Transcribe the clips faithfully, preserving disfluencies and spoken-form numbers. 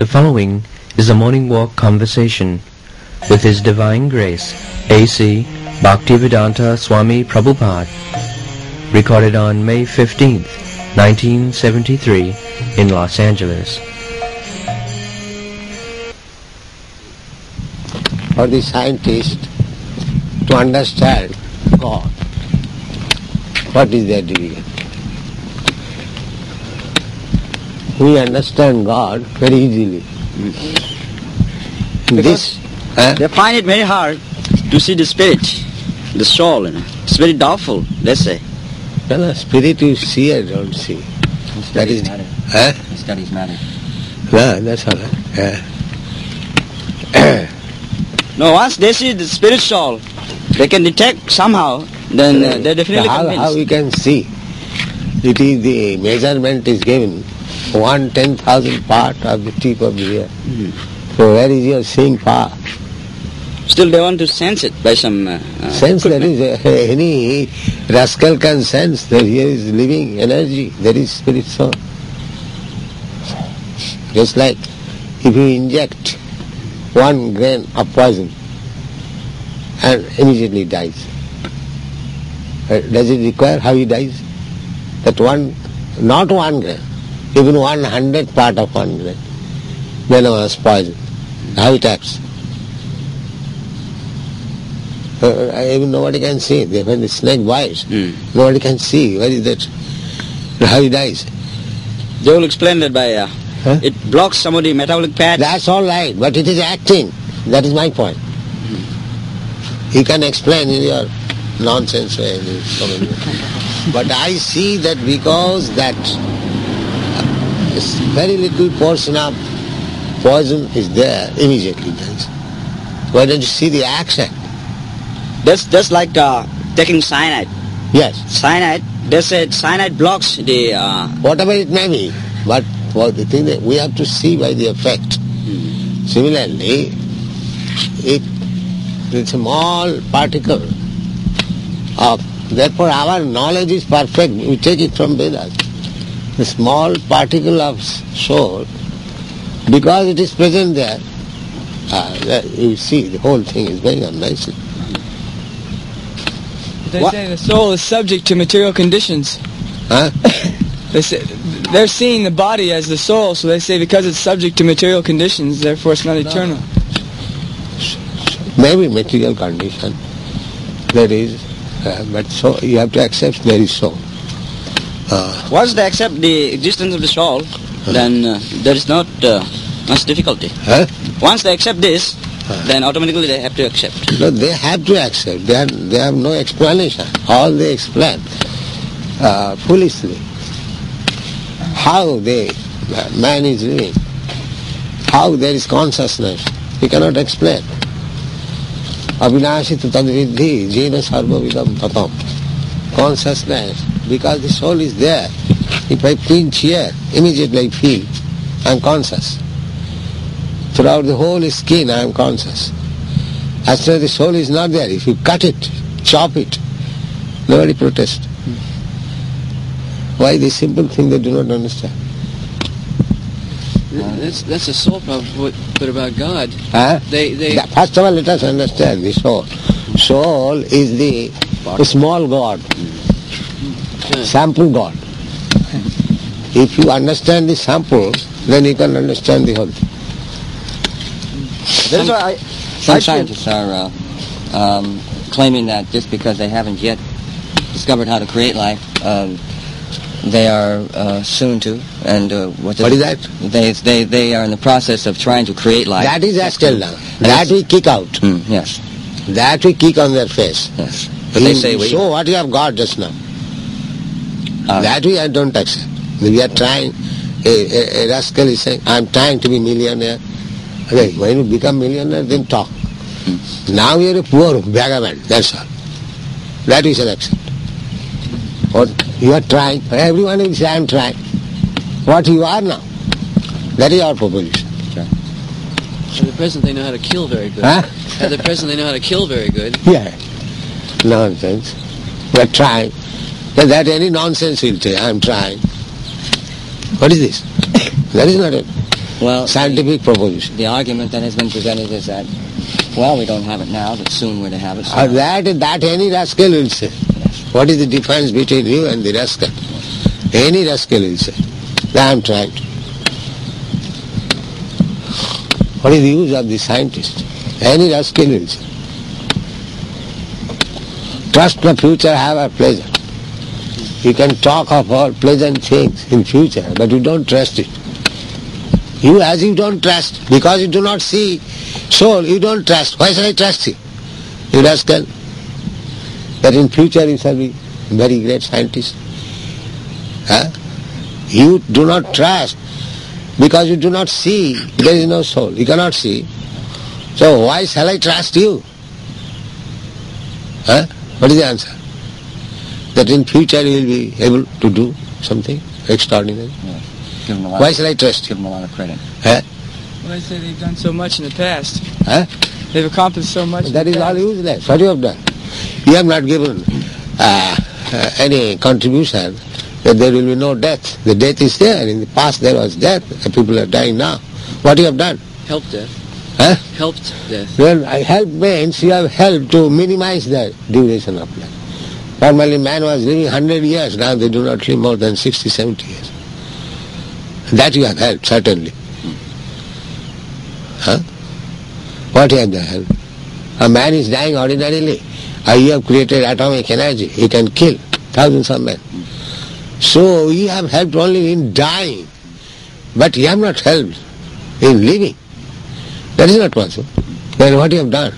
The following is a morning walk conversation with His Divine Grace A C Bhaktivedanta Swami Prabhupada, recorded on May fifteenth, nineteen seventy-three in Los Angeles. For the scientist to understand God, what is their degree? We understand God very easily. Mm. This, huh? They find it very hard to see the spirit, the soul. You know. It's very doubtful, they say. No, no, spirit you see or don't see. It studies matter. Huh? It studies matter. No, that's all right. Yeah. No, once they see the spirit soul, they can detect somehow, then uh, they're definitely how, convinced. How we can see? It is the measurement is given. One ten thousand part of the tip of the ear. Mm-hmm. So where is your seeing power? Still they want to sense it by some... Uh, sense there is, uh, any rascal can sense that here is living energy, there is spirit soul. Just like if you inject one grain of poison and immediately dies. Uh, does it require how he dies? That one, not one grain. Even one hundredth part of one grain, venomous poison, how it acts. Uh, even nobody can see. When the snake bites, mm. nobody can see. Where is that? How it dies. They will explain that by, uh, huh? it blocks some of the metabolic paths. That's all right, but it is acting. That is my point. Mm. You can explain in your nonsense way. But I see that because that very little portion of poison is there immediately. Why don't you see the action? That's just like uh, taking cyanide. Yes. Cyanide, they said cyanide blocks the... Uh, Whatever it may be, but for the thing that we have to see by the effect. Mm-hmm. Similarly, it is a small particle of... Therefore our knowledge is perfect. We take it from Vedas. The small particle of soul, because it is present there, uh, you see the whole thing is going on nicely. They what? say the soul is subject to material conditions. Huh? they say, they're seeing the body as the soul, so they say because it's subject to material conditions, therefore it's not no. eternal. Maybe material condition, there is, uh, but so you have to accept there is soul. Uh, Once they accept the existence of the soul, huh? then uh, there is not uh, much difficulty. Huh? Once they accept this, huh? then automatically they have to accept. No, they have to accept. They have, they have no explanation. All they explain uh, foolishly. How they, man is living, how there is consciousness, he cannot explain. Abhināśit-taṁ viddhi, jena-sarva-vidam-tataṁ. Consciousness. Because the soul is there. If I pinch here, immediately I feel I am conscious. Throughout the whole skin I am conscious. As though the soul is not there. If you cut it, chop it, nobody protests. Why the simple thing they do not understand? That's, that's a soul problem, but about God. Huh? They, they... First of all, let us understand the soul. Soul is the small God. Sample God. If you understand the sample, then you can understand the whole thing. Some, I, some I scientists should. are uh, um, claiming that just because they haven't yet discovered how to create life, uh, they are uh, soon to. And uh, what, is what is that? They, they they are in the process of trying to create life. That is astral now. That we kick out. Mm, yes. That we kick on their face. Yes. But in, they say we. So what you have got just now. Uh, that we don't accept. We are trying, a, a, a rascal is saying, I am trying to be millionaire. Okay, when you become millionaire, then talk. Hmm. Now you are a poor vagabond, that's all. That we shall accept. Or you are trying, everyone will say, I am trying. What you are now, that is our proposition. Okay. At the present they know how to kill very good. Huh? At the present they know how to kill very good. Yeah, nonsense. We are trying. That any nonsense he'll say, I'm trying. What is this? That is not it. well, scientific the, proposition. The argument that has been presented is that, well, we don't have it now, but soon we're to have it. Uh, that, that any rascal will say. Yes. What is the difference between you and the rascal? Yes. Any rascal will say. I am trying to. What is the use of the scientist? Any rascal will say. Trust the future, have our pleasure. You can talk of all pleasant things in future, but you don't trust it. You, as you don't trust, because you do not see soul, you don't trust. Why should I trust you? You rascal. That in future you shall be a very great scientist. Huh? You do not trust, because you do not see. There is no soul. You cannot see. So why shall I trust you? Huh? What is the answer? That in future you will be able to do something extraordinary. Yes. Give them a lot. Why should I trust? Give them a lot of credit. Huh? Well, they say they've done so much in the past. Huh? They've accomplished so much. That in the is past. All useless. What you have done? You have not given uh, uh, any contribution that there will be no death. The death is there. In the past there was death. The people are dying now. What you have done? Helped death. Huh? Helped death. Well, help means you have helped to minimize the duration of life. Normally man was living one hundred years, now they do not live more than sixty, seventy years. That you have helped, certainly. Huh? What you have helped? A man is dying ordinarily. You have created atomic energy. He can kill thousands of men. So you have helped only in dying, but you have not helped in living. That is not possible. Then what you have done?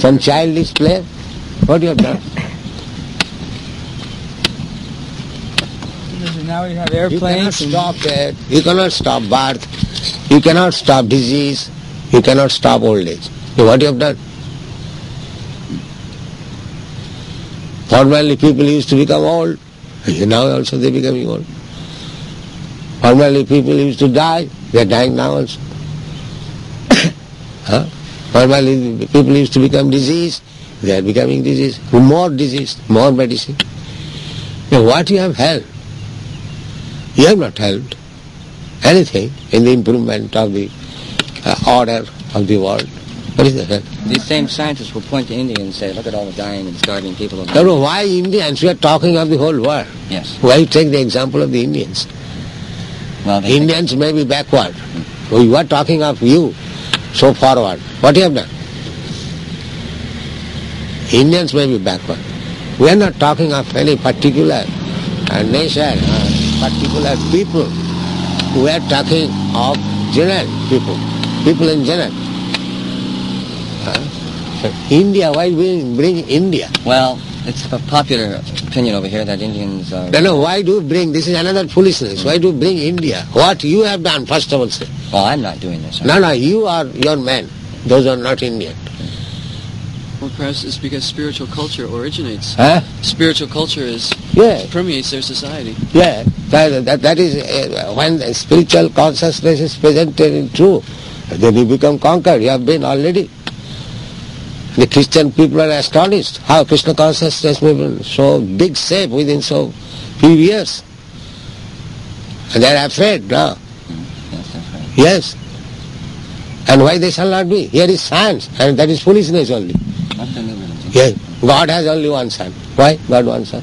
Some childish play? What you have done? Now we have airplanes. You cannot stop that. You cannot stop birth. You cannot stop disease. You cannot stop old age. So what you have done? Formerly people used to become old. Now also they are becoming old. Formerly people used to die. They are dying now also. Huh? Normally people used to become diseased, they are becoming diseased, more diseased, more medicine. Now what you have helped? You have not helped anything in the improvement of the uh, order of the world. What is the help? These same scientists will point to India and say, look at all the dying and starving people of India. No, no, why Indians? We are talking of the whole world. Yes. Why you take the example of the Indians? Well, Indians may be backward. Hmm. We were talking of you. So forward. What you have done? Indians may be backward. We are not talking of any particular uh, nation, uh, particular people. We are talking of general people, people in general. Huh? So India, why we bring India? Well, it's a popular opinion over here that Indians are... No, no, why do you bring... This is another foolishness. Why do you bring India? What you have done, first of all, sir. Well, I'm not doing this. No, no, you are your man. Those are not Indian. Well, perhaps it's because spiritual culture originates. Huh? Spiritual culture is yeah. permeates their society. Yeah, that, that, that is... Uh, when spiritual consciousness is presented in truth, then you become conquered. You have been already. The Christian people are astonished how Krishna consciousness movement so big shape within so few years. And they are afraid now. Yes, afraid. Yes. And why they shall not be? Here is science, and that is foolishness only. Yes. God has only one son. Why? God one son.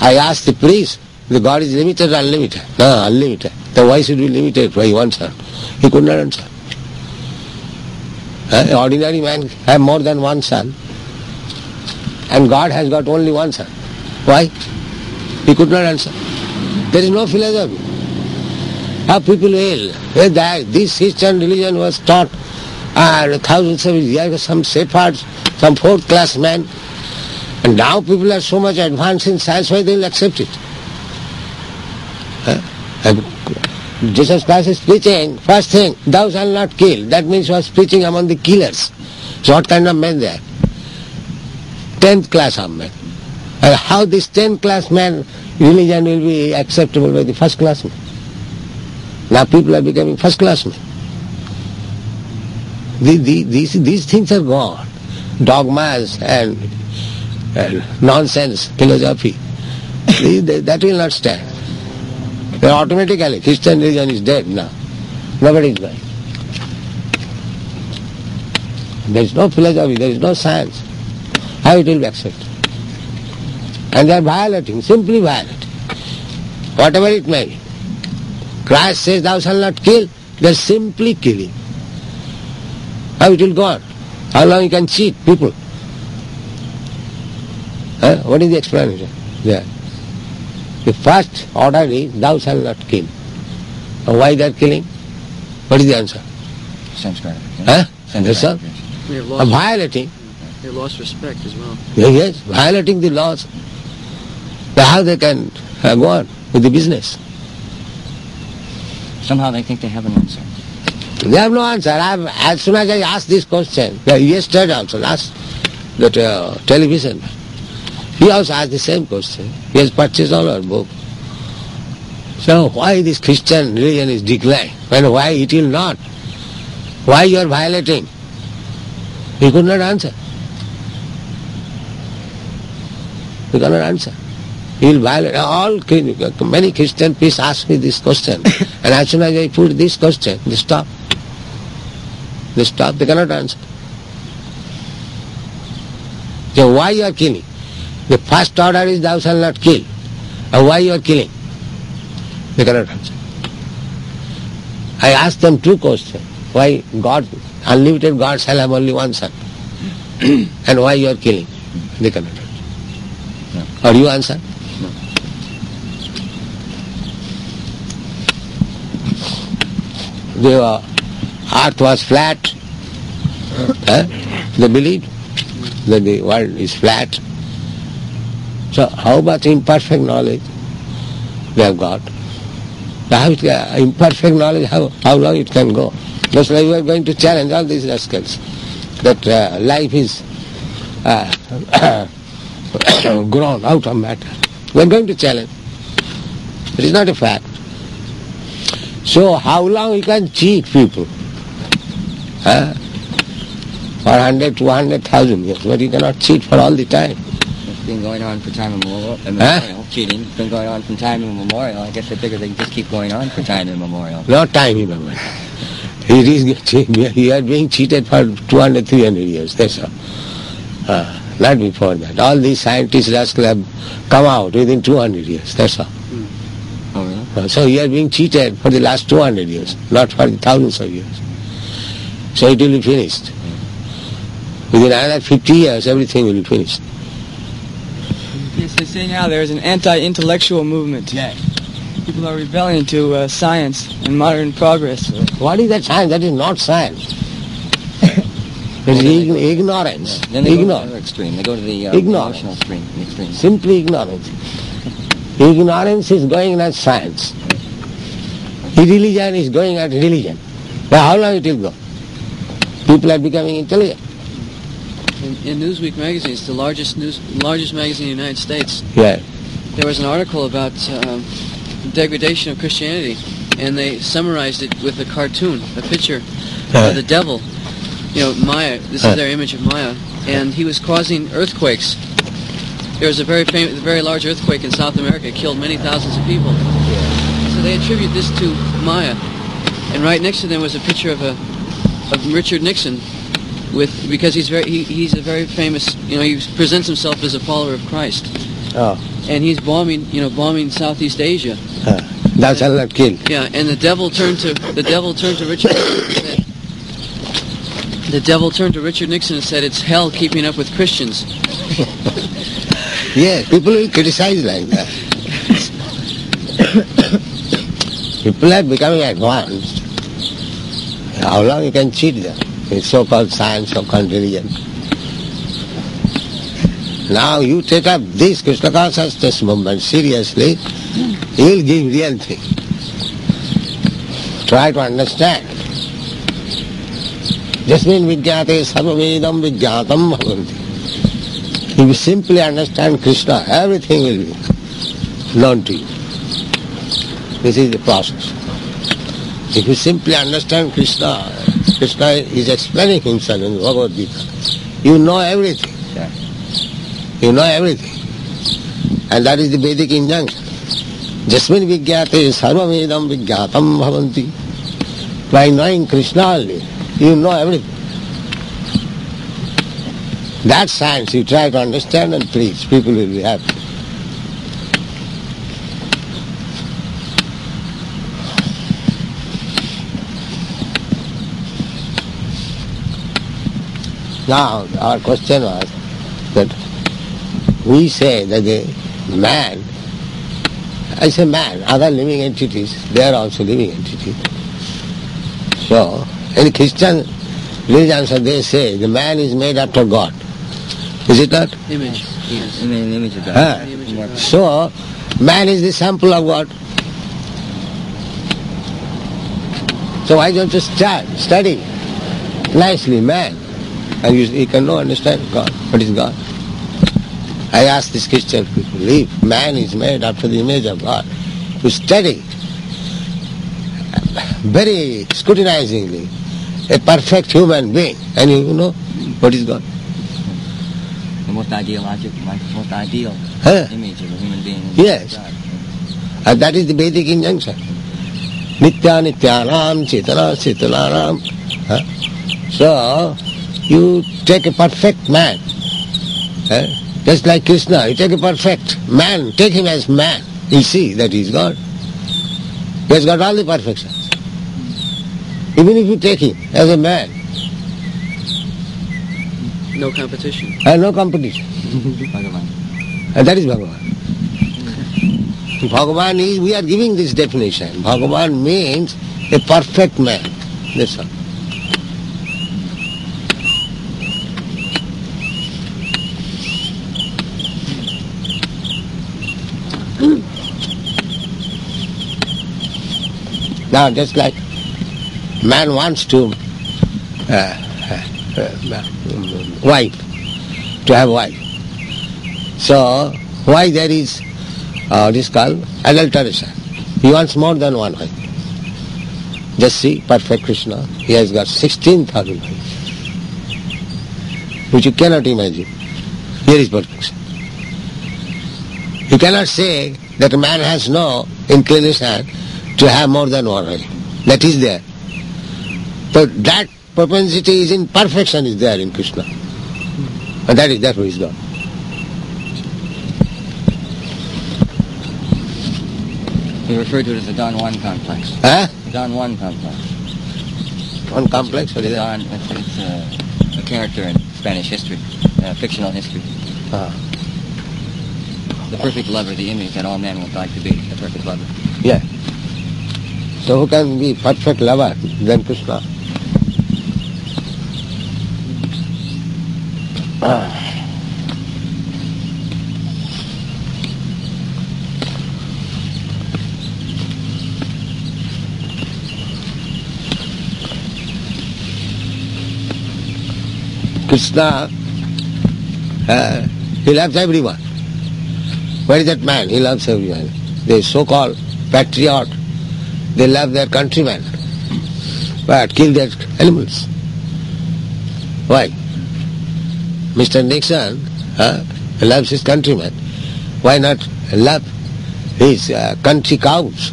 I asked the priest, the God is limited or unlimited? No, unlimited. Then why should we limit it? Why one son? He could not answer. Uh, ordinary man have more than one son, and God has got only one son. Why? He could not answer. There is no philosophy. How people will? This Christian religion was taught uh, thousands of years, some shepherds, some fourth-class men, and now people are so much advanced in science, why they will accept it? Huh? Jesus Christ is preaching, first thing, thou shalt not kill. That means he was preaching among the killers. So what kind of men they are? Tenth class of men. And how this tenth class man religion will be acceptable by the first class men? Now people are becoming first class men. The, the, these, these things are gone. Dogmas and, and nonsense, philosophy. That will not stand. Then automatically Christian religion is dead now. Nobody is going. There is no philosophy, there is no science. How it will be accepted? And they are violating, simply violating, whatever it may be. Christ says, thou shalt not kill, they are simply killing. How it will go on? How long you can cheat people? Huh? What is the explanation there? The first order is, thou shalt not kill. Now why they are killing? What is the answer? Sanskrit. Huh? Sanskrit. We have lost violating. They lost respect as well. Yes, violating the laws. How they can go on with the business? Somehow they think they have an answer. They have no answer. I've, as soon as I asked this question, yesterday also, last that uh, television, he also asked the same question. He has purchased all our book. So why this Christian religion is declining? And why it will not? Why you are violating? He could not answer. He cannot answer. He will violate. All, many Christian priests ask me this question. And as soon as I put this question, they stop. They stop. They cannot answer. So why you are killing? The first order is thou shalt not kill. And why you are killing? They cannot answer. I asked them two questions. Why God, unlimited God shall have only one son? And why you are killing? They cannot answer. Or you answer? No. The uh, earth was flat. Huh? They believe that the world is flat. So how much imperfect knowledge they have got? How it, uh, imperfect knowledge, how, how long it can go? That's why we are going to challenge all these rascals. That uh, life is... Uh, grown out of matter. We are going to challenge. It is not a fact. So how long you can cheat people? Huh? For hundred, two hundred, thousand years, but you cannot cheat for all the time. It's been going on for time immemorial. Huh? Cheating has been going on from time immemorial. I guess they figure they can just keep going on for time immemorial. Not time immemorial. It is, you are being cheated for two hundred, three hundred years. That's all. Huh? Not before that. All these scientists rascals have come out within two hundred years, that's all. Mm. Oh, yeah? So you are being cheated for the last two hundred years, not for the thousands of years. So it will be finished. Within another fifty years, everything will be finished. Yes, they say now there is an anti-intellectual movement. Yeah. People are rebelling to uh, science and modern progress. What is that science? That is not science. It's ign ignorance. Yeah. Then they Ignor go to the other extreme. They go to the uh, emotional extreme. extreme. Simply ignorance. Ignorance is going at science. Irreligion is going at religion. Now how long it will go? People are becoming intelligent. In, in Newsweek magazine, it's the largest news, largest magazine in the United States. Yeah. There was an article about uh, the degradation of Christianity, and they summarized it with a cartoon, a picture yeah. of the devil. You know, Maya, this is their image of Maya, and he was causing earthquakes. There was a very famous, very large earthquake in South America. It killed many thousands of people. So they attribute this to Maya. And right next to them was a picture of a of Richard Nixon, with because he's very he, he's a very famous, you know, he presents himself as a follower of Christ. Oh. And he's bombing, you know, bombing Southeast Asia. Uh, that's how that kill. Yeah, and the devil turned to the devil turned to Richard Nixon. And said, The devil turned to Richard Nixon and said, it's hell keeping up with Christians. Yeah, people will criticize like that. People are becoming advanced. How long you can cheat them? It's so-called science, so-called religion. Now you take up this Krishna consciousness movement seriously, you will give real thing. Try to understand. Jasmin vijñāte sāma vedam vijñātam bhagante. If you simply understand Krishna, everything will be known to you. This is the process. If you simply understand Krishna, Krishna is explaining himself in the Bhagavad Gita. You know everything. You know everything. And that is the Vedic injunction. Jasmin vijñāte sāma vedam vijñātam bhagante. By knowing Krishna only, you know everything. That science you try to understand and preach, people will be happy. Now, our question was that we say that the man, I say man, other living entities, they are also living entities. So, in Christian religion, they say the man is made after God. Is it not? Image. Yes. Image of God. Ah. Image of God. So, man is the sample of God. So why don't you start, study nicely man? And you, you can no understand God. What is God? I ask these Christian people, leave. Man is made after the image of God. You study very scrutinizingly a perfect human being and you know what is God. The most ideological, most ideal huh? image of a human being. Yes. And that is the Vedic injunction. Nitya Nitya Ram, Chetana Chetana Ram. Huh? So, you take a perfect man. Huh? Just like Krishna, you take a perfect man, take him as man. You see that he is God. He has got all the perfections. Even if you take him as a man. No competition. And no competition. Bhagavan. And that is Bhagavan. Bhagavan is, we are giving this definition. Bhagavan means a perfect man. That's all. Now just like man wants to uh, Uh, wife, to have wife. So, why there is uh, this called adulteration? He wants more than one wife. Just see, perfect Krishna, he has got sixteen thousand wives, which you cannot imagine. Here is perfection. You cannot say that a man has no inclination to have more than one wife. That is there. But that propensity is in perfection is there in Krishna. And that is therefore is God. We refer to it as the Don Juan complex. Huh? Don Juan complex. One complex? What is that? Don, it's, it's a, a character in Spanish history, uh, fictional history. Ah. The perfect lover, the image that all men would like to be, the perfect lover. Yeah. So who can be perfect lover than Krishna? Krishna, uh, he loves everyone. Where is that man? He loves everyone. The so-called patriot, they love their countrymen, but kill their animals. Why? Mister Nixon uh, loves his countrymen. Why not love his uh, country cows?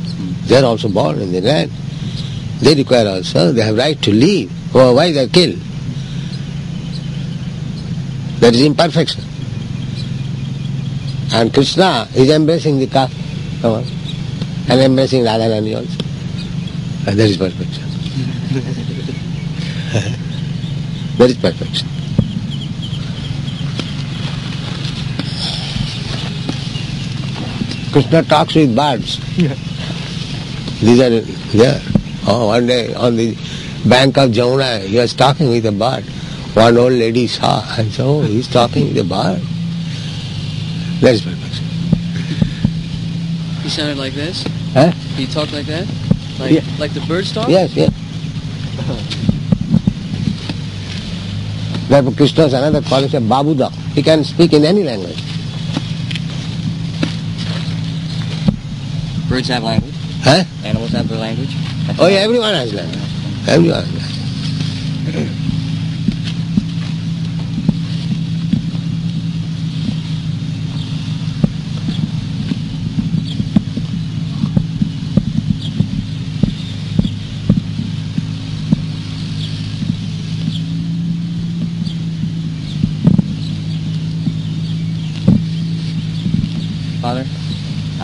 They are also born in the land. They require also, they have right to live. Oh, why they are killed? That is imperfection. And Krishna is embracing the calf. Come on. And embracing Radharani also. And that is perfection. That is perfection. Krishna talks with birds. Yeah. These are there. Oh, one day on the bank of Jauna, he was talking with a bird. One old lady saw and said, oh, he's talking with a bird. That is perfection. He sounded like this? Huh? He talked like that? Like, yeah. Like the birds talk? Yes, yes. Therefore Krishna is another quality of Babuda. He can speak in any language. Birds have language. Huh? Animals have their language. That's oh yeah, everyone has language. Everyone has language.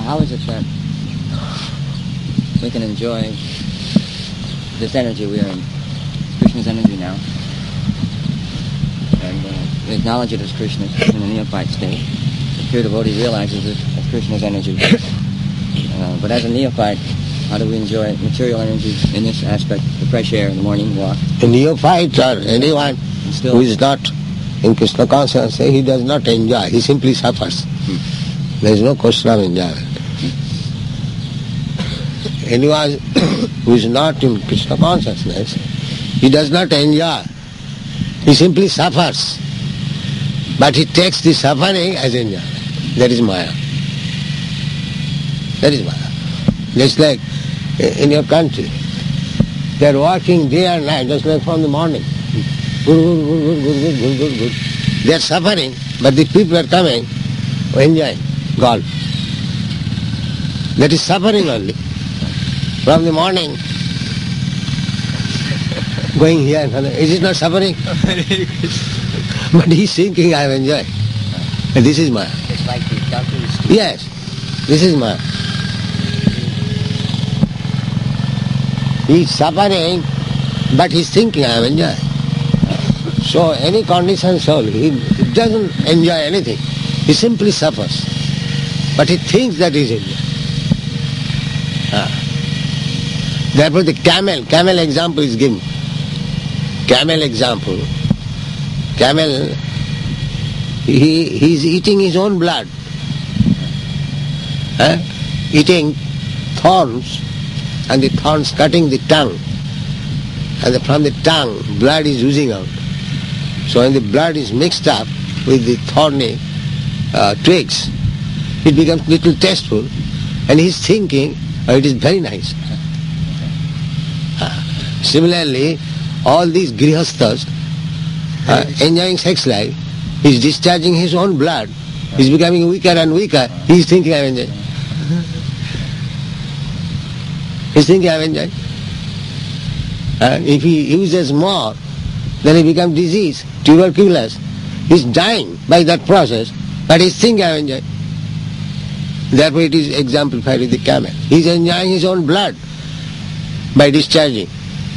How is it that we can enjoy this energy we are in, Krishna's energy now, and uh, we acknowledge it as Krishna in the neophyte state. The pure devotee realizes it as Krishna's energy. Uh, but as a neophyte, how do we enjoy material energy in this aspect, the fresh air in the morning walk? The neophytes or anyone still, who is not in Krishna consciousness, he does not enjoy, he simply suffers. Hmm. There is no question of enjoyment. Hmm. Anyone who is not in Krishna consciousness, he does not enjoy, he simply suffers. But he takes the suffering as enjoyment. That is Maya. That is Maya. Just like in your country, they are working day and night, just like from the morning. They are suffering, but the people are coming, enjoying golf. That is suffering only. From the morning, going here and there. Is it not suffering? But he is thinking, I am enjoying. And this is Maya. It's like the doctor. Yes, this is Maya. He is suffering, but he is thinking, I am enjoying. So any conditioned soul, he doesn't enjoy anything. He simply suffers. But he thinks that he is enjoying. Ah. Therefore the camel, camel example is given. Camel example. Camel, he, he is eating his own blood. Eh? Eating thorns. And the thorns cutting the tongue. And the, from the tongue, blood is oozing out. So when the blood is mixed up with the thorny uh, twigs, it becomes little tasteful. And he's thinking, oh, it is very nice. Uh, similarly, all these grihasthas uh, enjoying sex life, he's discharging his own blood, he's becoming weaker and weaker, he's thinking, I'm enjoying. He's thinking, I've enjoyed. And if he uses more, then he becomes diseased, tuberculosis. He's dying by that process, but he's thinking, I've enjoyed. Therefore it is exemplified with the camel. He's enjoying his own blood by discharging.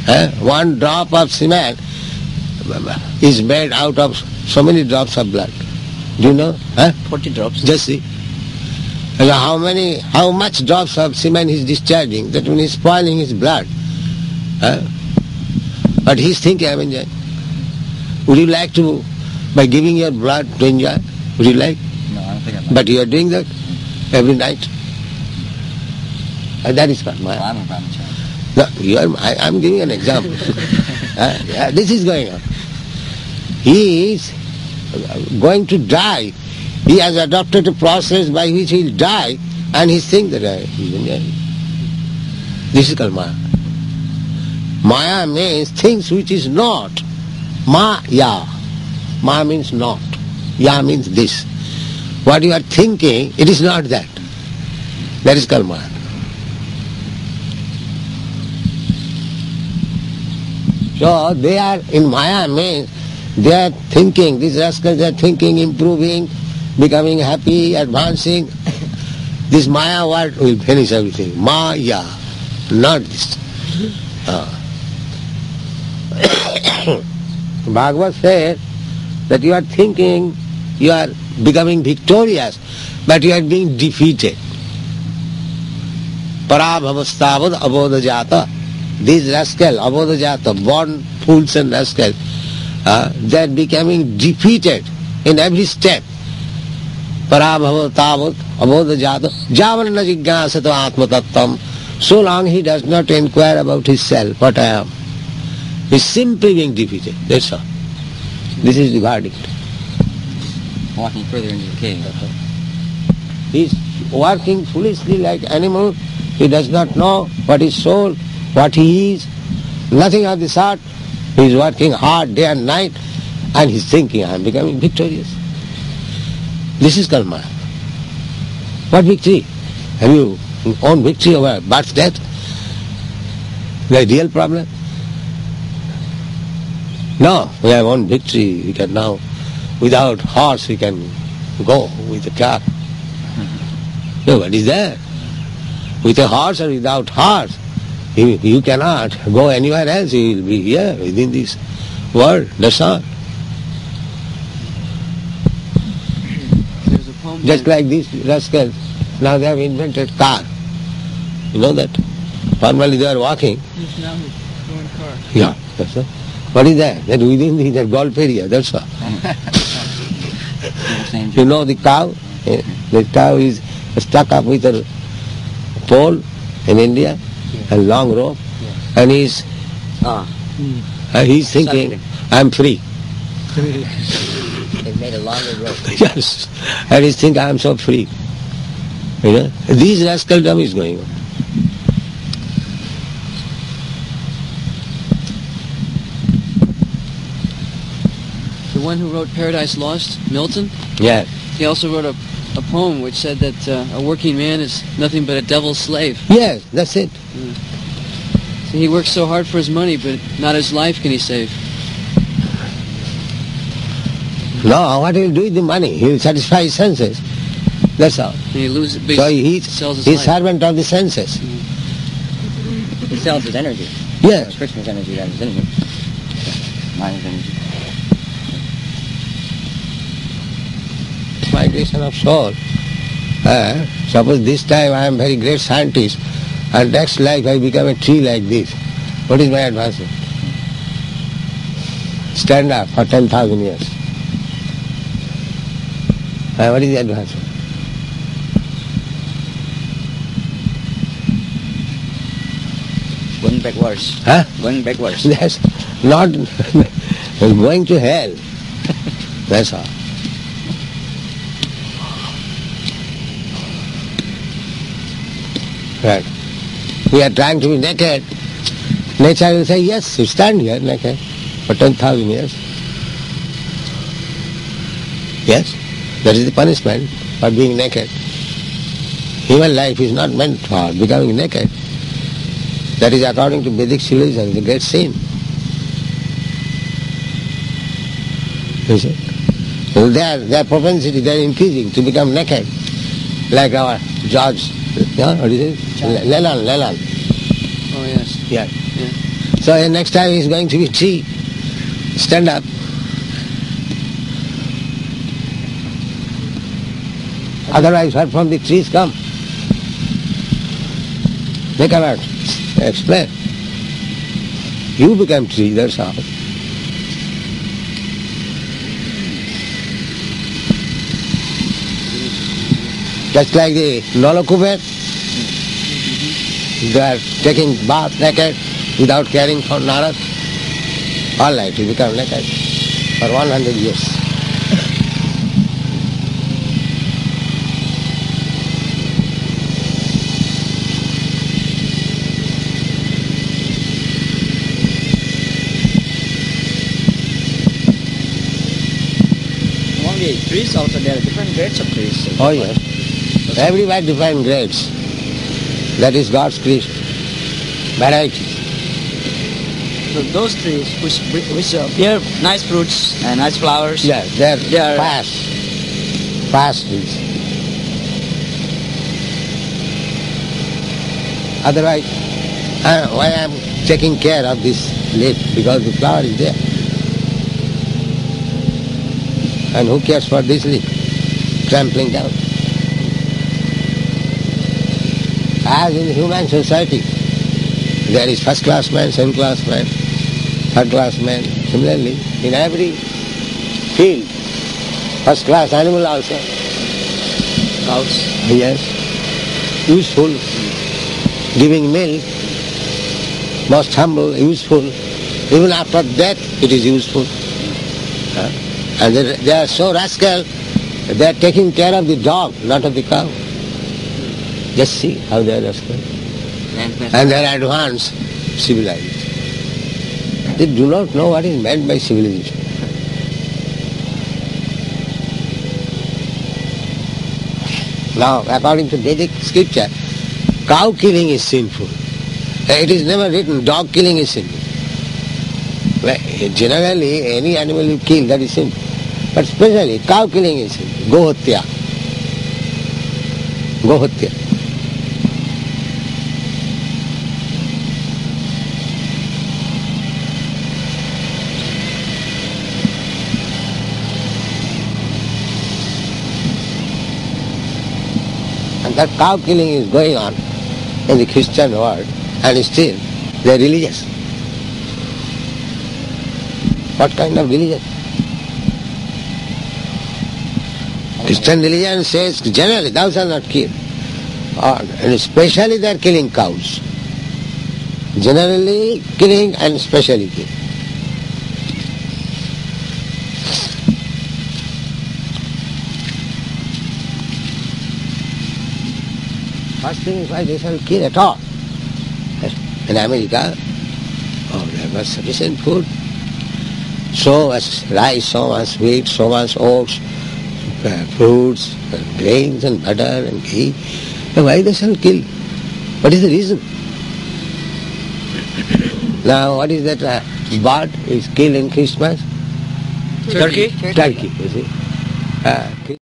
Eh? One drop of semen is made out of so many drops of blood. Do you know? Eh? Forty drops. Just see. And how many, how much drops of semen he's discharging, that when he's spoiling his blood. Huh? But he's thinking, I'm enjoying. Would you like to, by giving your blood to enjoy? Would you like? No, I don't think I'm. But you are doing that every night. And that is not Maya. No, I'm a brahmachari. No, you are, I, I'm giving an example. uh, yeah, this is going on. He is going to die. He has adopted a process by which he will die, and he thinks that uh, he is enjoying. This is called Maya. Maya means things which is not. Maya. Maya means not. Ya means this. What you are thinking, it is not that. That is called Maya. So they are in Maya means they are thinking, these rascals are thinking, improving, becoming happy, advancing. This Maya word will finish everything. Maya, not this. Uh. Bhagavad says that you are thinking, you are becoming victorious, but you are being defeated. Parabhavastavad abodhajata. These rascals, abodhajata, born fools and rascals, uh, they are becoming defeated in every step. Parabhavatavat abodhajata javanna jignyasata atmatattvam. So long he does not inquire about his self, what I am. He is simply being defeated, that's all. This is the verdict. Walking further into the cave. He is walking foolishly like animal. He does not know what is soul, what he is, nothing of the sort. He is working hard day and night, and he is thinking, I am becoming victorious. This is karma. What victory? Have you own victory over birth, death? The real problem? No, we have own victory. We can now, without horse, we can go with the car. Nobody is there. with a horse or without horse. You, you cannot go anywhere else. You will be here within this world. That's all. There's a poem just like this rascal. Now they have invented car. You know that? Formerly they are walking. Yes, now it's going car. Yeah, that's all. What is that? That within the that golf area, that's all. You know the cow? The cow is stuck up with a pole in India, a long rope, and he's, ah. uh, he's thinking, I'm free. They made a longer rope. Yes, and he's thinking, I'm so free. You know, these rascaldom is going on. The one who wrote Paradise Lost, Milton? Yeah. He also wrote a, a poem which said that uh, a working man is nothing but a devil's slave. Yes, that's it. Yeah. So he works so hard for his money, but not his life can he save. No, what he'll do with the money? He'll satisfy his senses. That's all. He loses, so he sells his he's life. Servant of the senses. Mm-hmm. He sells his energy. Yeah. It's Krishna's energy, that is energy. Mind's energy. Migration of soul. Uh, suppose this time I am very great scientist, and next life I become a tree like this. What is my advancement? Stand up for ten thousand years. Uh, what is the advancement? Going backwards. Huh? Going backwards. Yes. Not going to hell. That's all. Right. We are trying to be naked. Nature will say, yes, you stand here naked for ten thousand years. Yes? That is the punishment for being naked. Human life is not meant for becoming naked. That is, according to Vedic civilization, the great sin. You see? So their, their propensity, they are increasing to become naked. Like our George, yeah, what is it? Lelan, Lelan. Oh, yes. Yeah. yeah. So uh, next time he's going to be tree. Stand up. Otherwise, where from the trees come? They come out. Explain. You become tree, that's all. Just like the nalakuvet, they are taking bath naked without caring for nārata. All right, you become naked for one hundred years. Trees also, there are different grades of trees. Oh yes. Everywhere different grades. That is God's creation. Variety. So those trees which which bear nice fruits and nice flowers. Yeah, they are, they are fast. Fast trees. Otherwise, I why I am taking care of this leaf? Because the flower is there. And who cares for this leaf? Trampling down. As in human society, there is first class man, second class man, third class man. Similarly, in every field, first class animal also. Cows. Yes. Useful. Giving milk. Most humble, useful. Even after death, it is useful. Huh? And they, they are so rascal, they are taking care of the dog, not of the cow. Just see how they are rascal. And they are advanced, civilized. They do not know what is meant by civilization. Now, according to Vedic scripture, cow killing is sinful. It is never written, dog killing is sinful. Generally, any animal you kill, that is sinful. But especially, cow killing is sinful. Gohatya. Gohatya. on, that cow killing is going on in the Christian world, and still they are religious. What kind of religion? Christian religion says generally thou shalt not kill, or and especially they are killing cows. Generally killing and especially killing. First thing is why they shall kill at all. In America, oh, there was sufficient food. So much rice, so much wheat, so much oats, uh, fruits, and grains and butter and ghee. Now why they shall kill? What is the reason? Now what is that uh, bird is killed in Christmas? Turkey. Turkey, Turkey you see. Uh,